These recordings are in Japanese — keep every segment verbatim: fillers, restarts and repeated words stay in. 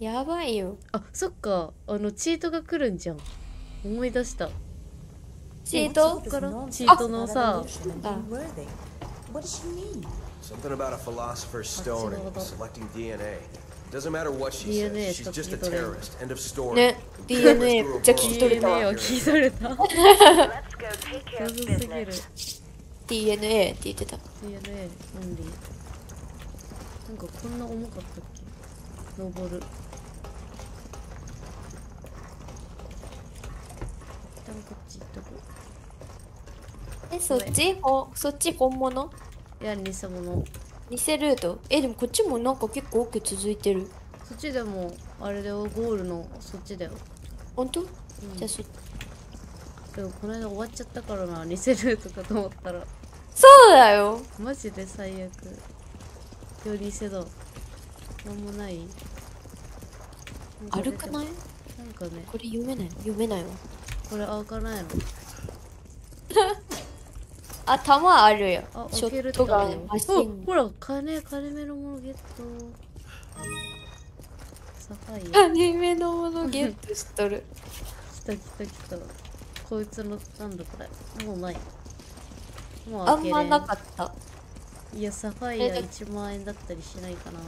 やばいよ。あ、そっか、あのチートが来るんじゃん。思い出した。チート？チートのさ、あ、Something about a philosopher's stone and selecting ディーエヌエー. Doesn't matter what she says. She's just a terrorist. End of story. ね、ディーエヌエー めっちゃ聞き取れた。聞き取れた。謎すぎる。ディーエヌエー って言ってた。ディーエヌエー オンリー。なんかこんな重かったっけ？登る。一旦こっち行っとこう。え、そっち？お、そっち本物？いや、偽物。偽ルート。え、でもこっちもなんか結構奥続いてる。そっちでもあれだよ、ゴールのそっちだよ。ほんと？じゃあそっち。でもこの間終わっちゃったからな、偽ルートかと思ったら。そうだよ、マジで最悪。より偽だ。なんもない？歩かない？なんかね、これ読めない、読めないわ。これ開かないの。あ、弾あるよ。あ、開けるとか。ほら、金、金目のものゲット。サファイア。金目のものゲットしとる。きたきたきた。こいつの、なんだこれ。もうない。もう開けれん。あんまなかった。いや、サファイアいちまんえんだったりしないかな。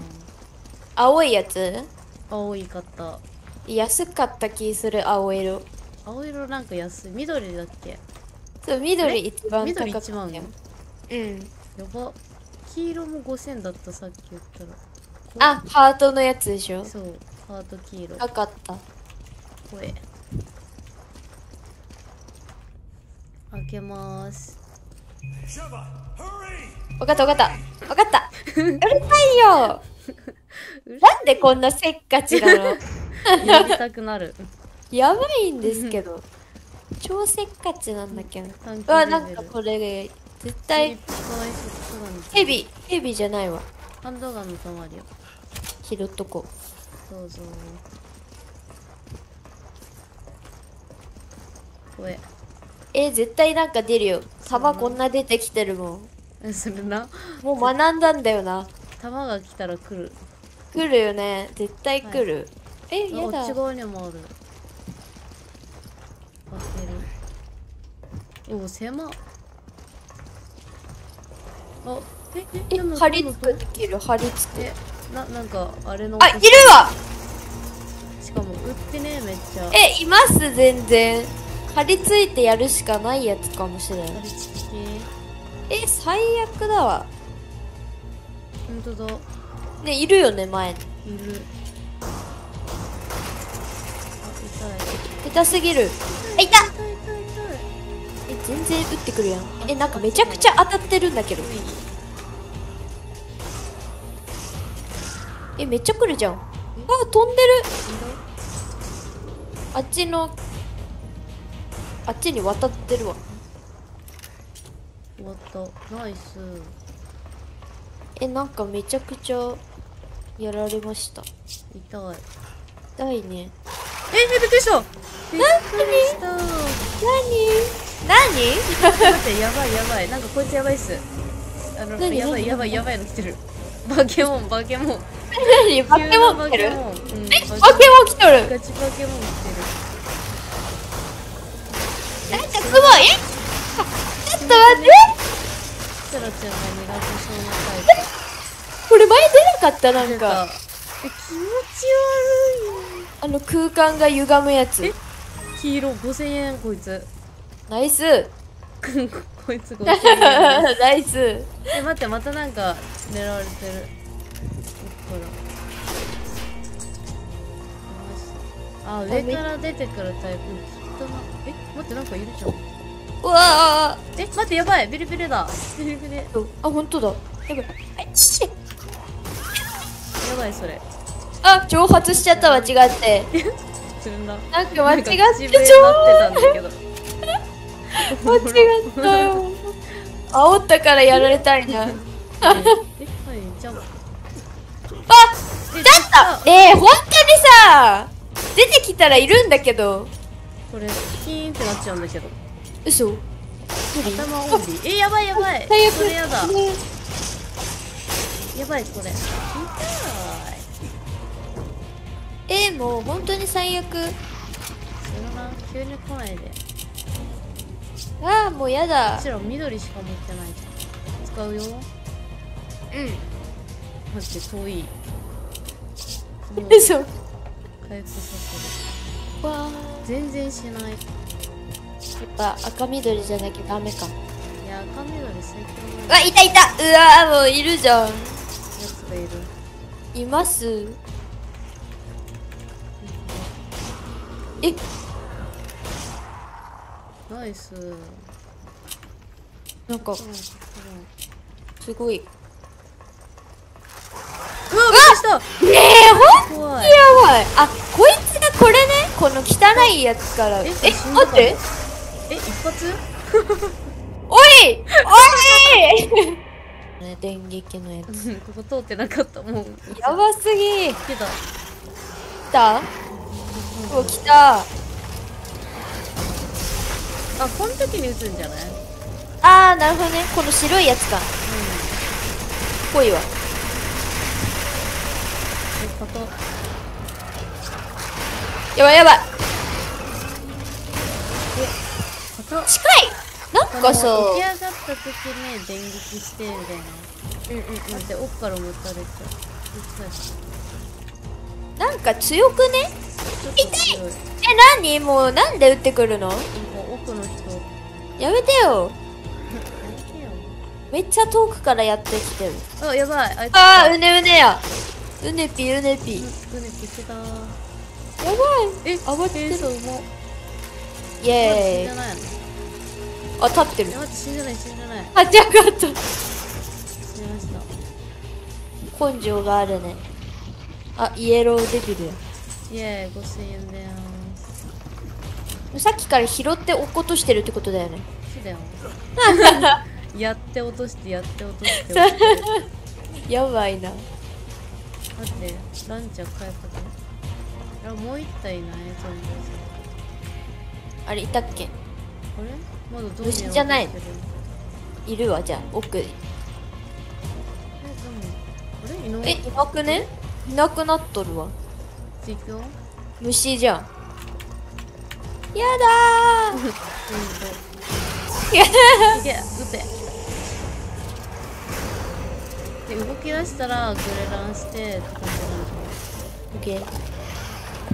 青いやつ？青いかった。安かった気する、青色。青色なんか安い。緑だっけ？そう、緑一番高かったよ。うん。やば。黄色もごせんだった、さっき言ったら。あ、ハートのやつでしょ？そう、ハート黄色。高かった。これ。開けまーす。わかったわかった。わかった。うるさいよ。なんでこんなせっかちなの？やりたくなる。やばいんですけど。超せっかちなんだけど。うわ、なんかこれ絶対ヘビヘビじゃないわ。ハンドガンの弾あるよ。拾っとこう。どうぞ。これえ、絶対なんか出るよ。弾こんな出てきてるもん。それな、もう学んだんだよな。弾が来たら来る来るよね、絶対来る。え、やだ、こっち側にもある。おお、狭っ。あ、え、え、え、張り付くできる、張り付く。え、な、なんか、あれの。あ、いるわ。しかも、売ってね、めっちゃ。え、います、全然。張り付いてやるしかないやつかもしれない。え、最悪だわ。ほんとだ。ね、いるよね、前に。いる。痛い。痛すぎる。あ、痛っ。全然打ってくるやん。え、なんかめちゃくちゃ当たってるんだけど。え、めっちゃ来るじゃん。あ、飛んでる。あっちのあっちに渡ってるわ。終わった。ナイス。え、なんかめちゃくちゃやられました。痛い痛いね。え、びっくりした。びっくりした。何何？待って、やばいやばい。なんかこいつやばいっす。あの、やばいやばいやばいの来てる。バケモン、バケモン。何？バケモン来てる？え？バケモン来てる？ガチバケモン来てる。なんかすごい？ちょっと待って！サラちゃんが苦手そうなタイプ。これ前出なかったなんか。気持ち悪い。あの空間が歪むやつ。え？黄色ごせんえんこいつ。ナイス。こいつごせんえん。ナイス。え、待って、またなんか狙われてる。こっから。あ、上から出てくるタイプ。え、待って、なんかいるじゃん。うわー。え、待って、やばい、ビリビリだ。ビリビリ。あ、本当だ。やばい。やばい、それ。あ、蒸発しちゃったわ、違って。なんか間違って、ちょーってたんだけど。間違ったよ。煽ったからやられたいな。あ、ちょっとえー、本当にさ、出てきたらいるんだけど。これキーンってなっちゃうんだけど。嘘。頭オンリー。え、やばいやばい。これやだ。やばいこれ。痛い。A も本当に最悪。車急に来ないで。ああ、もうやだ。もちろん緑しか持ってないじゃん。使うよ。うん。マジで遠い。でしょ。回復させる。わあ。全然しない。やっぱ赤緑じゃなきゃダメか。いや、赤緑最強。わ、いたいた。うわ、もういるじゃん。やつがいる。います。えっ、ナイス。なんか、うん、すごい。うわっ、ねえ、ほんとやばい。あ、こいつがこれね、この汚いやつから。え、待って。え、一発？おいおい電撃のやつ。ここ通ってなかったもん。やばすぎ。来た。来た？お、来た。あ、この時に撃つんじゃない？ああ、なるほどね。この白いやつか。うん。ぽいわ。やばいやばい。え、近い。なんかさ、起き上がった時に電撃してみたいな。うんうんうん。だって奥から持たれちゃう。なんか強くね？痛い。え、何？もうなんで撃ってくるの？奥の人。やめてよ。めっちゃ遠くからやってきてる。あ、やばい。ああ、うねうねや。うねぴうねぴ。うねぴ来た。やばい。え、あばってる。イエーイ。あ、立ってる。やばい、死んじゃない死んじゃない。あ、じゃなかった。死にました。根性があるね。あ、イエローデビルや。イエーイ、ごせんえんだよ。さっきから拾って落っことしてるってことだよね。そうだよ。やって落としてやって落として。やばいな。待って、ランちゃん帰ったかな。もう一体いないゾンビ。あれいたっけ？あれ？まだゾンビ。虫じゃない。いるわ、じゃあ奥。え、でもあれ、いなくね？いなくなっとるわ。虫じゃん。やだー。やだー。いけ、撃て。で動き出したらグレランして。オッケー。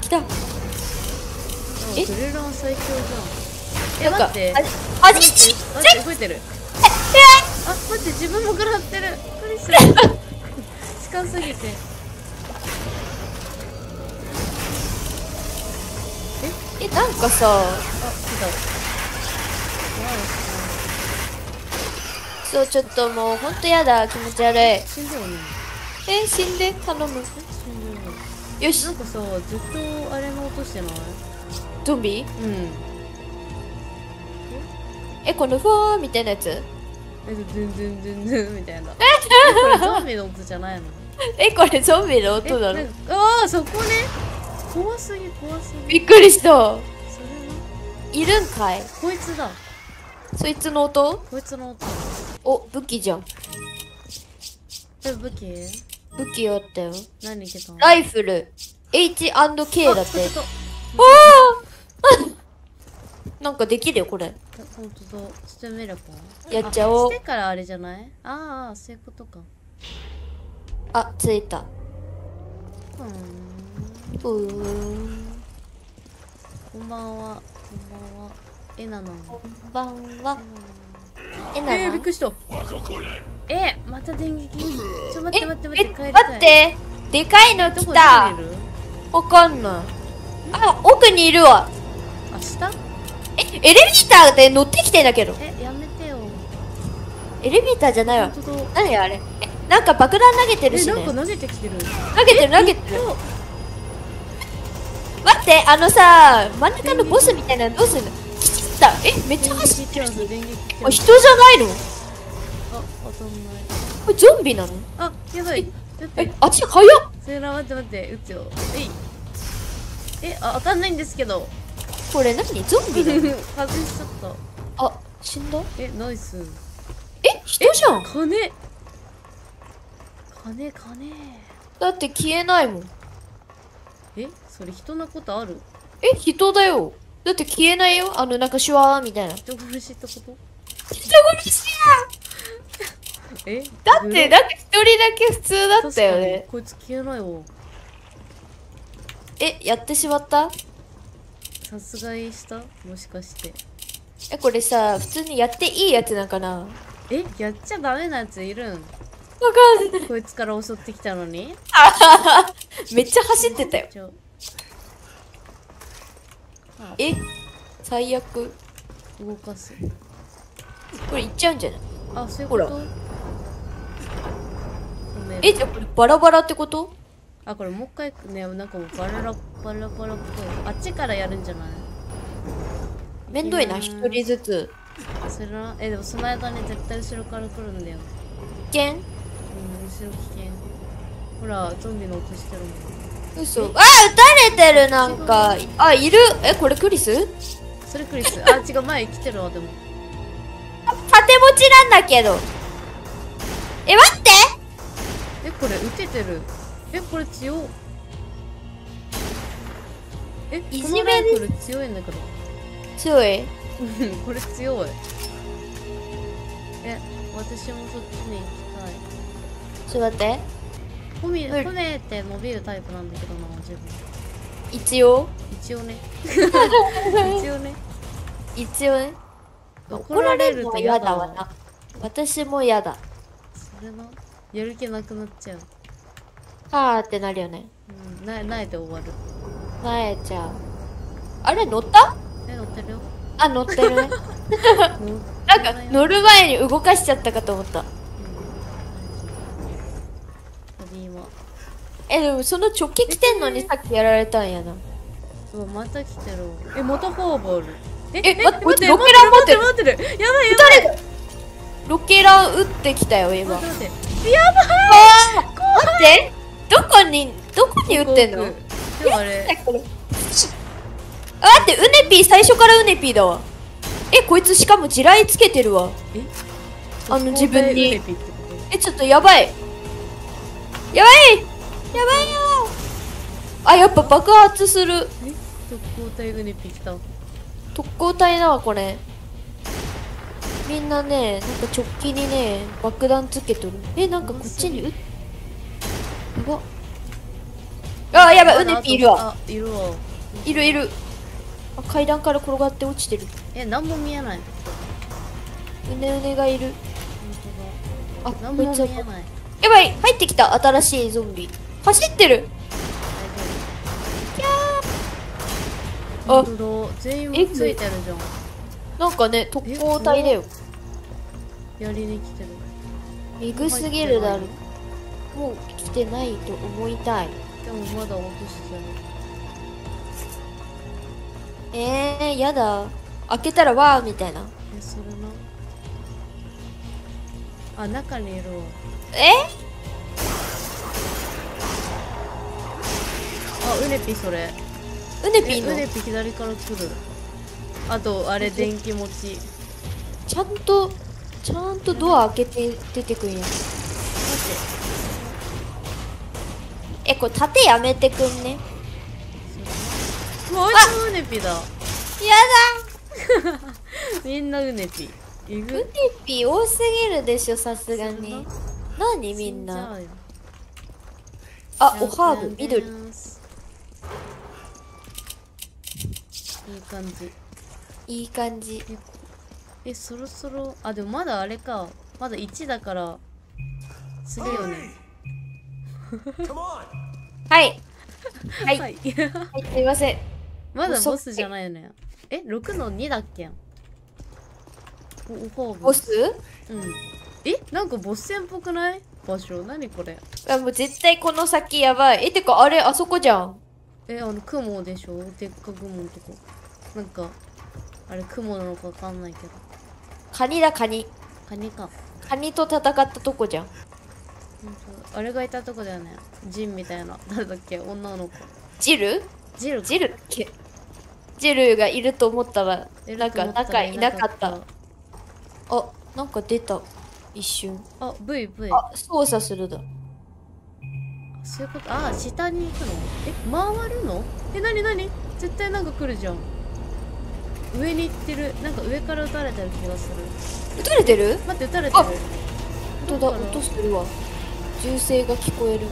来た。え、グレラン最強じゃん。え、待って。あ、じち。動いてる。あ、待って、自分も食らってる。びっくりした。近すぎて。え、なんかさ、あ、来た。そう、ちょっともうほんとやだ、気持ち悪い。死んでもね。え、死んで、頼む。死んでよし。なんかさ、ずっとあれの音してない？ゾンビ？うん。え、このフォーみたいなやつ？え、ドゥンドゥンドゥンドゥンみたいな。え、これゾンビの音じゃないの？え、これゾンビの音だろ？ああ、そこね。怖すぎ怖すぎ、びっくりした。それはいるんかい、こいつだ。そいつの音、こいつの音。お、武器じゃん。え、武器武器あったよ。何いけたの？ライフル エイチアンドケー だって。ああなんかできるよこれ。ほんとだ、捨てめればやっちゃおう。捨てからあれじゃない？ああ、そういうことか。あ、ついた。うん、こんばんは、こんばんは、えなの。こんばんは、えなの。えー、びっくりした。え、また電撃。ちょ、待って待って待って、帰りたい。待って、でかいの来た。わかんない。あ、奥にいるわ。あ、下？え、エレベーターで乗ってきてんだけど。え、やめてよ。エレベーターじゃないわ。何あれ。え、なんか爆弾投げてるしね。え、なんか投げてきてる。投げてる投げてる。待って、あのさ、真ん中のボスみたいなのどうするの？来た。え、めっちゃ走ってる。あ、人じゃないの？あ、わかんない。これゾンビなの？あ、やばい。え、あっち早っ。それな、待って待って、撃つよ。えい。え、あ、当たんないんですけど。これ何？ゾンビだよ。外しちゃった。あ、死んだ。え、ナイス。え、人じゃん。金金金だって消えないもん。え、それ人なことある？え、人だよ。だって消えないよ。あのなんかシュワーみたいな。人殺しってこと？人殺しや。え？だってだって一人だけ普通だったよね。こいつ消えないよ。え、やってしまった？殺害した？もしかして。え、これさ、普通にやっていいやつなんかな？え、やっちゃダメなやついるん？わかんない。こいつから襲ってきたのに。めっちゃ走ってたよ。え、最悪。動かす。これいっちゃうんじゃない？あ、そういうこと。ほら。え、じゃあこれバラバラってこと？あ、これもう一回ね、なんかもうバララバラバラっぽい。あっちからやるんじゃない？めんどいな、一人ずつ。それな、え、でもその間ね、絶対後ろから来るんだよ。危険？うん、後ろ危険。ほら、ゾンビの音してるもん。嘘。あ、撃たれてる、なんか。あ、いる。え、これクリス？それクリス。あ、違う、前来てるわ、でも。縦持ちなんだけど。え、待って！え、これ撃ててる。え、これ強い。え、このライフル強いんだけど。強い？うん、これ強い。え、私もそっちに行きたい。ちょっと待って。コミ、コメって伸びるタイプなんだけどな、自分。一応？一応ね。一応ね。一応ね。怒られると嫌だわな。私も嫌だ。それな。やる気なくなっちゃう。はーってなるよね。うん、なえ、なえで終わる。なえちゃう。あれ乗った？え、乗ってるよ。あ、乗ってるね。なんか乗る前に動かしちゃったかと思った。うん、え、でもその直帰来てんのにさっきやられたんやな。うわ、また来てる。え、またフォーボール。え、え、待って待って、ロケラン持ってる。やばいやばい。誰？ロケラン撃ってきたよ今。やばい。怖い。待って。どこにどこに撃ってんの？でもあれ。あ、待って、ウネピー、最初からウネピーだわ。え、こいつしかも地雷つけてるわ。え、あの自分に。え、ちょっとやばい。やばい。やばいよ。あ、やっぱ爆発する。え、特攻隊ウネピー来た。特攻隊だわこれ。みんなね、なんか直近にね、爆弾つけとる。え、なんかこっちに撃っ。やば。あ、やばい、ウネピーいるわ。いるわ。いるいる。あ、階段から転がって落ちてる。え、何も見えない。うねうねがいる。あ、何も見えない。やばい、入ってきた、新しいゾンビ。走ってる。キャー。あ、全員ついてるじゃん。なんかね、特攻隊だよ。やりに来てる。えぐすぎるだろ。もう来てないと思いたい。でもまだ落としてる。えー、やだ。開けたらわーみたいな。え、それな。あ、中にいる。え？あ、ウネピそれ。ウネピの？ウネピ左から来る。あと、あれ、電気持ち。ちゃんと、ちゃんとドア開けて出てくんや。待って。え、これ盾やめてくんね。もう一度ウネピだ。やだ。みんなウネピ。ウネピ多すぎるでしょ、さすがに。なにみんな。あ、おハーブ、緑。いい感じ。いい感じ。え、そろそろ、あ、でもまだあれか。まだいちだから。するよね。はい。はい。はい、すみません。まだボスじゃないよね。え、ろくのにだっけん。ボス？うん。え、なんかボス戦っぽくない？場所、なにこれ？あ、もう絶対この先やばい。え、てかあれ、あそこじゃん。え、あの雲でしょ？でっか雲のとこ。なんか、あれ雲なのかわかんないけど。カニだ、カニ。カニか。カニと戦ったとこじゃん。あれがいたとこだよね。ジンみたいな。誰だっけ？女の子。ジル？ジルジルジルがいると思ったら、なんか中いなかった。あ、なんか出た。一瞬。あ、ブイブイ。あ、操作するだ。そういうこと。ああ、下に行くの？え、回るの？え、なになに、絶対なんか来るじゃん。上に行ってる。なんか上から撃たれてる気がする。撃たれてる？待って、撃たれてる。どうだ、落としてるわ。銃声が聞こえる。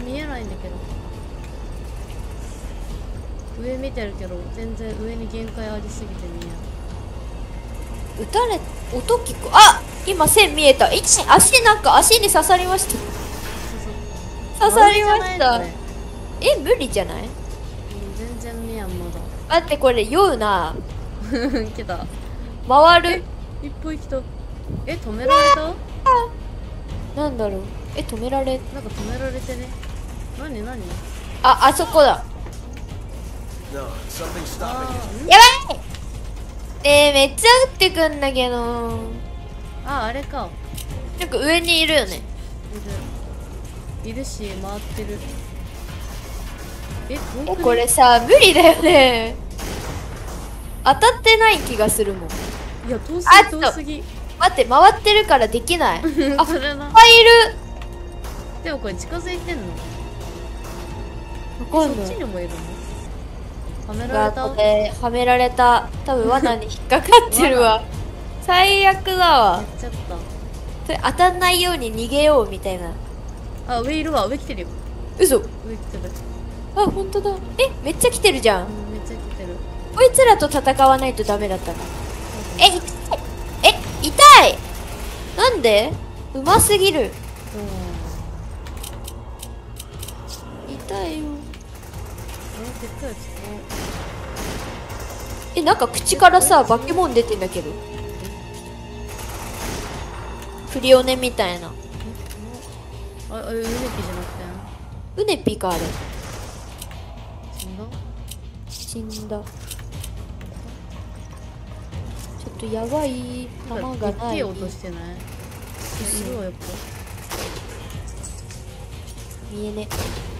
え、見えないんだけど。上見てるけど、全然上に限界ありすぎて見えない。撃たれ、音聞こ、あ、今線見えた。一線、足なんか足に刺さりました。刺さりました。え、無理じゃない？全然見えん、まだ。待って、これ酔うな。来た。回る。一歩行きた。え、止められた？なんだろう。え、止められ、なんか止められてね。なになに？あ、あそこだ。やばい。えー、めっちゃ撃ってくんだけど。あ、あれか。なんか上にいるよね。いる。いるし、回ってる。え、これさ、無理だよね。当たってない気がするもん。いや、遠すぎ、遠すぎ。待って、回ってるからできない。あ、それな。いっぱいいる。でもこれ近づいてんの？こっちにもいるの？はめられた。はめられた。多分罠に引っかかってるわ。最悪だわ。ちょっと。それ当たんないように逃げようみたいな。あ、上いるわ。上来てるよ。嘘。上来てる。あ、本当だ。え、めっちゃ来てるじゃん。うん、めっちゃ来てる。こいつらと戦わないとダメだったの。え、痛い。痛い。なんでうますぎる。痛いよ。え、なんか口からさ化け物出てんだけど、クリオネみたいな。あ、うねぴじゃなくて、うねぴか。あれ死んだ、死んだ。ちょっとやばい。弾がない。手を落としてない。いるわ、やっぱ。見えね。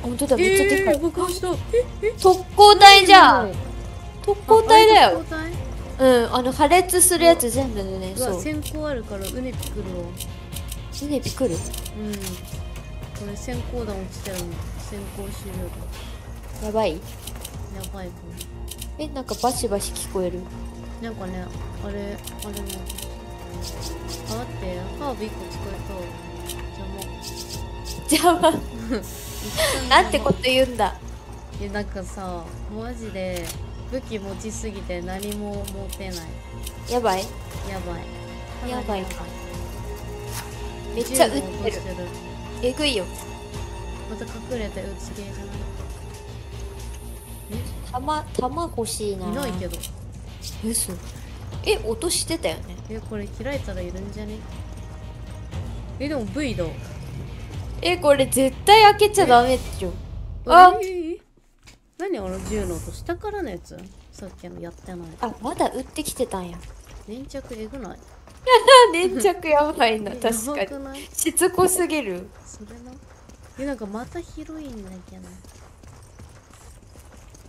あ、本当だ、めっちゃでかい。特攻隊じゃん。特攻隊だよ。うん、あの破裂するやつ全部でね。そう。閃光あるから、うねぴくるわ。うねぴくる。うん。これ閃光弾落ちてるの。閃光シールド。やばい。やばい。え、なんかバシバシ聞こえる。なんかね、あれ、あれも。あ、待って、ハーブ一個使えた。邪魔。邪魔。なんてこと言うんだ。いや、なんかさ、マジで武器持ちすぎて何も持てない。やばい。やばい。やばい。めっちゃ撃ってる。えぐいよ。また隠れて撃つ系じゃない。え、弾、弾欲しいな。いないけど。嘘。え、落としてたよね。え、これ開いたらいるんじゃね。え、でも V だ。え、これ絶対開けちゃダメっちょ。あ、何あの銃の音。下からのやつ、さっきのやってない。あ、まだ撃ってきてたんや。粘着えぐない？粘着やばいな。確かにしつこすぎる。それな。え、なんかまた広いんだけど。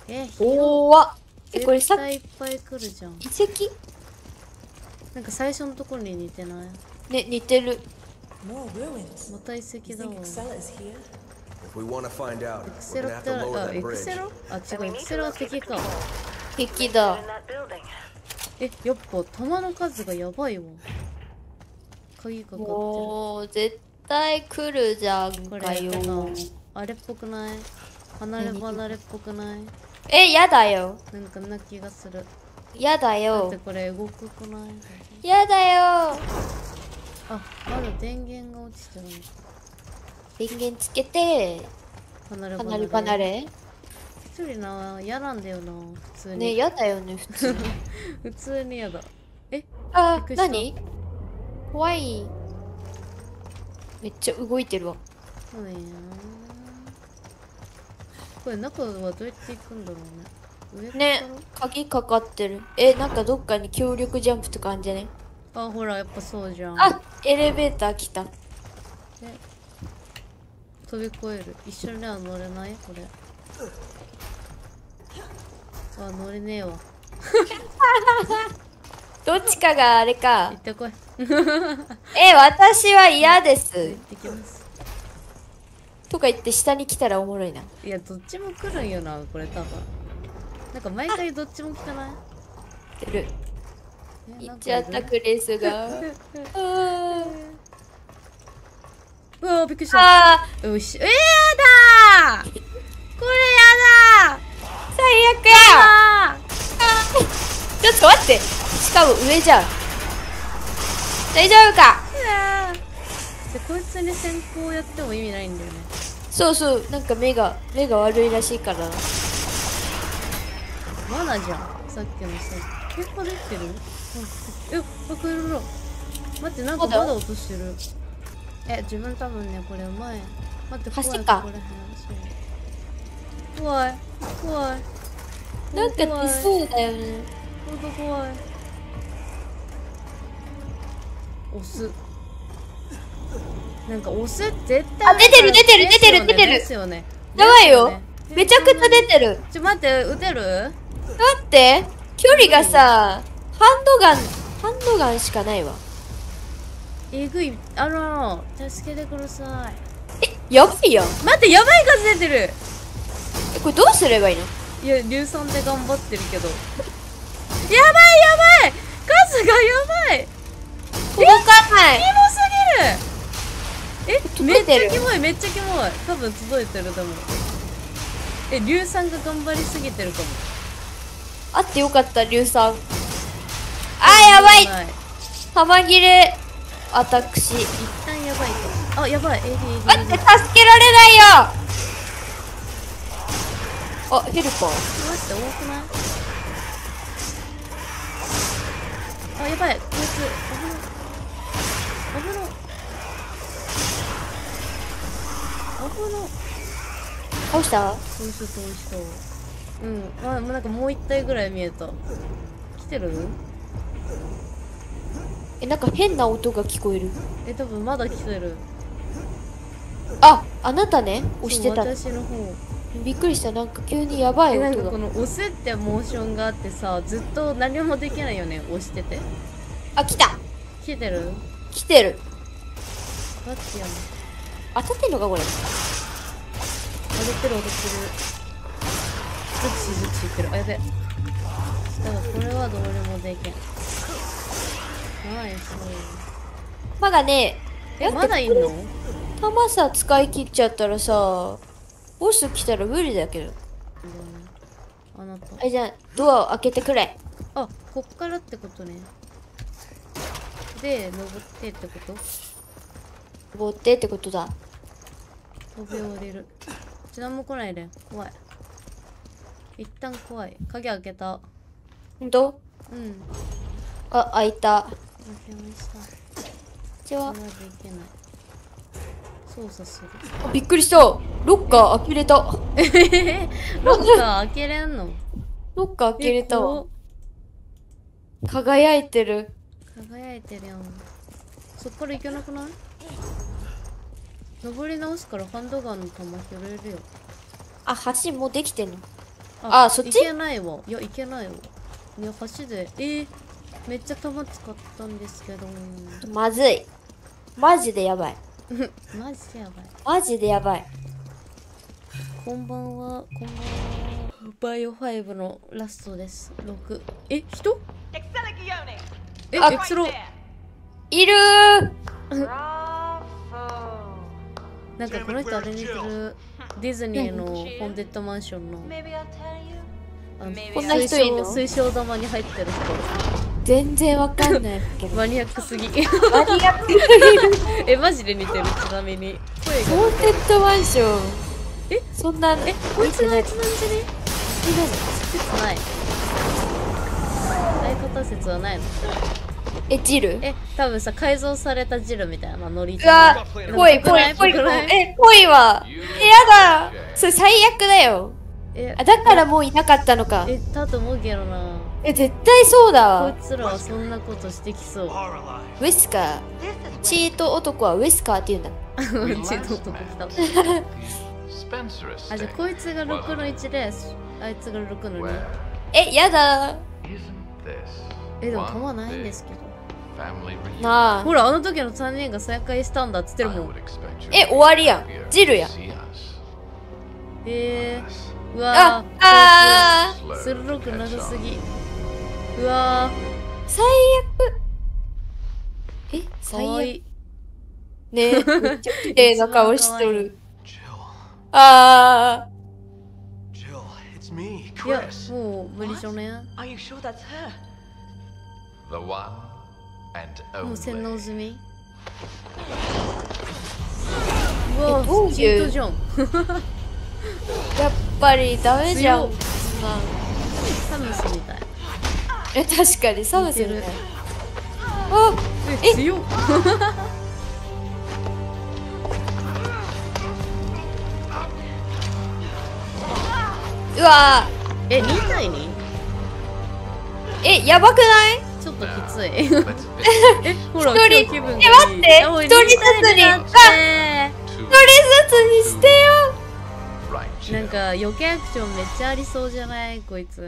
え、広っ。え、これさっきいっぱい来るじゃん。遺跡？なんか最初のところに似てない？ね、似てる。また遺跡だわ。エクセロって、あ、エクセロ？あ、違う、エクセロは敵か。敵だ。え、やっぱ弾の数がやばいわ。鍵かかってる。もう絶対来るじゃんかよ。あれっぽくない？離れ離れっぽくない？え、やだよ。なんかな気がする。やだよ。だってこれ動くくない？やだよ。あ、まだ電源が落ちてる。電源つけて。離れ離れ。離れ一人な、やなんだよな。普通に。ね、やだよね、普通に。普通にやだ。え、あ、なに？怖い。めっちゃ動いてるわ。そうだよ。これ中はどうやって行くんだろうね。ね、鍵かかってる。え、なんかどっかに強力ジャンプとかあんじゃね。あ、ほら、やっぱそうじゃん。あ、エレベーター来た。飛び越える。一緒には乗れないこれ。あ、乗れねえわ。どっちかがあれか。行ってこい。え、私は嫌です。行ってきます。とか言って下に来たらおもろいな。いやどっちも来るんよなこれ多分。なんか毎回どっちも来てない？来てる。行っちゃったクレスが。あうわびっくりした。あーうしえー、やだー。これやだー。最悪や。ちょっと待って。しかも上じゃん。大丈夫か。でこいつに先行やっても意味ないんだよね。そうそう、なんか目が目が悪いらしいから。マナじゃんさっきのさ。結構出てる。えっあこれろ。待ってなんかまだ落としてる。え自分多分ねこれうまい。待って怖いか。怖い怖い。なんか出そうだよね。ほんと怖い。押す。なんか押す絶対。あ、出てる出てる出てる出てる。ですよね。やばいよ。めちゃくちゃ出てる。ちょ待って打てる？だって距離がさ、ハンドガンハンドガンしかないわ。えぐいあの助けてください。えやばいやん。待ってやばい数出てる。えこれどうすればいいの？いや硫酸で頑張ってるけど。やばいやばい数がやばい。届かない。キモすぎる。えめっちゃキモいめっちゃキモい。多分届いてるでも。え硫酸が頑張りすぎてるかも。あってよかった硫酸。あーやばい。弾切れ私一旦やばいと。あやばい。待って助けられないよ。あヘルパー。待って多くない？あやばいこいつ危ない危ない。倒した倒した倒した。うんまあなんかもう一体ぐらい見えた。来てる？えなんか変な音が聞こえる。え多分まだ来てる。ああなたね押してた私の方。びっくりしたなんか急にやばい音が。えなんかこの押すってモーションがあってさずっと何もできないよね押してて。あ来た来てる来てる。どっちやねん当たってんのかこれ。当たってる当たってる。ずちずちいってる。あやべ。だからこれはどうにもできん。ナイス。まだね。まだいんの？弾さ使い切っちゃったらさ、ボス来たら無理だけど。あなた。えじゃあドアを開けてくれ。あこっからってことね。で登ってってこと？登ってってことだ。飛び降りる。ちなみに来ないで怖い。一旦怖い。鍵開けた。ほんと？うん。あ、開いた。開けました。こっちは。まだいけない。操作する。あ、びっくりした。ロッカー開けれた。ロッカー開けれんの？ロッカー開けれたわ。輝いてる。輝いてるやん。そっから行けなくない？登り直すからハンドガンの弾拾えるよ。あ、橋もうできてんの。あ、あそっち行けないわ。いや、行けないわ。いや、橋で。えー、めっちゃ弾使ったんですけど。まずい。マジでやばい。マジでやばい。マジでやばい。こんばんは、こんばんは。バイオファイブのラストです。ろく。え、人？え、エクスロ。いるー。なんかこの人あれにするディズニーのホンデッドマンションのこんな人いるの？水晶玉に入ってる人。全然わかんないけどマニアックすぎ。マニアックすぎえマジで似てる。ちなみに声がホンデッドマンション。えそんなえこいつのやつなんじゃね？説ない相方説はないの。え、ジル？え、多分さ、改造されたジルみたいなノリじゃん。うわ、ぽいぽいぽいぽい。え、ぽいわ。え、やだ。それ最悪だよ。え、だからもういなかったのか。え、だと思うけどな。え、絶対そうだわ。こいつらはそんなことしてきそう。ウェスカー。チート男はウェスカーって言うんだ。チート男来た。あ、じゃあこいつがろくのいちで、あいつがろくのに。え、やだ。え、でも弾ないんですけど。ああ、ほら、あの時のさんにんが再会したんだっつってるもん。え、終わりやん。ジルやん。えー、うわー、ああ、鋭く長すぎ。うわー、最悪。え、最悪。ねえ、めっちゃ綺麗な顔しとる。ああ。いや、もう無理じゃね。もう洗脳済み。うわ、どういうやっぱりダメじゃん。サムスみたい。え、確かにサムスみたい。あ、え、強っ。うわー。え、にたいに？ え、やばくない？ちょっときつい。え、ほら、一人、え、待って、一人ずつに、あ、一人ずつにしてよ。なんか、余計アクションめっちゃありそうじゃない？こいつ。